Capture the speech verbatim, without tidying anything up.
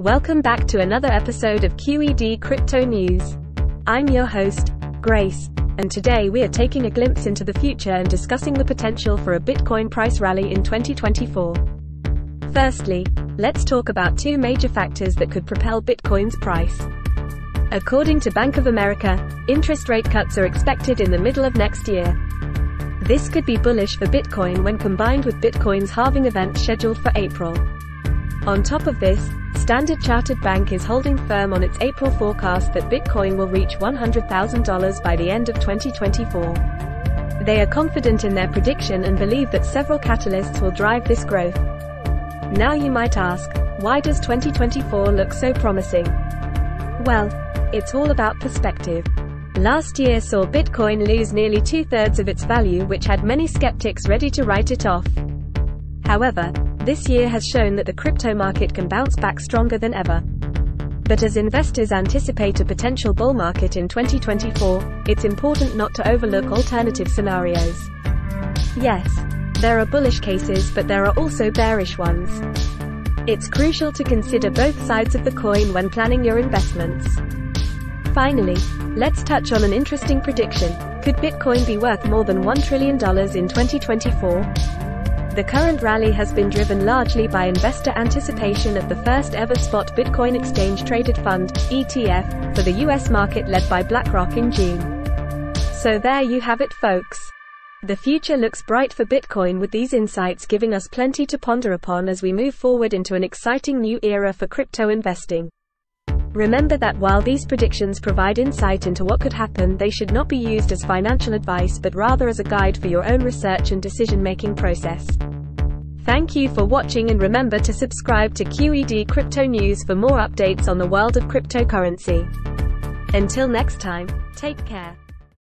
Welcome back to another episode of Q E D Crypto News. I'm your host, Grace, and today we are taking a glimpse into the future and discussing the potential for a Bitcoin price rally in twenty twenty-four. Firstly, let's talk about two major factors that could propel Bitcoin's price. According to Bank of America, interest rate cuts are expected in the middle of next year. This could be bullish for Bitcoin when combined with Bitcoin's halving event scheduled for April. On top of this, Standard Chartered Bank is holding firm on its April forecast that Bitcoin will reach one hundred thousand dollars by the end of twenty twenty-four. They are confident in their prediction and believe that several catalysts will drive this growth. Now you might ask, why does twenty twenty-four look so promising? Well, it's all about perspective. Last year saw Bitcoin lose nearly two-thirds of its value, which had many skeptics ready to write it off. However, this year has shown that the crypto market can bounce back stronger than ever. But as investors anticipate a potential bull market in twenty twenty-four, it's important not to overlook alternative scenarios. Yes, there are bullish cases, but there are also bearish ones. It's crucial to consider both sides of the coin when planning your investments. Finally, let's touch on an interesting prediction. Could Bitcoin be worth more than one trillion dollars in twenty twenty-four? The current rally has been driven largely by investor anticipation of the first ever spot Bitcoin exchange traded fund, E T F, for the U S market led by BlackRock in June. So there you have it, folks. The future looks bright for Bitcoin, with these insights giving us plenty to ponder upon as we move forward into an exciting new era for crypto investing. Remember that while these predictions provide insight into what could happen, they should not be used as financial advice but rather as a guide for your own research and decision-making process. Thank you for watching, and remember to subscribe to Q E D Crypto News for more updates on the world of cryptocurrency. Until next time, take care.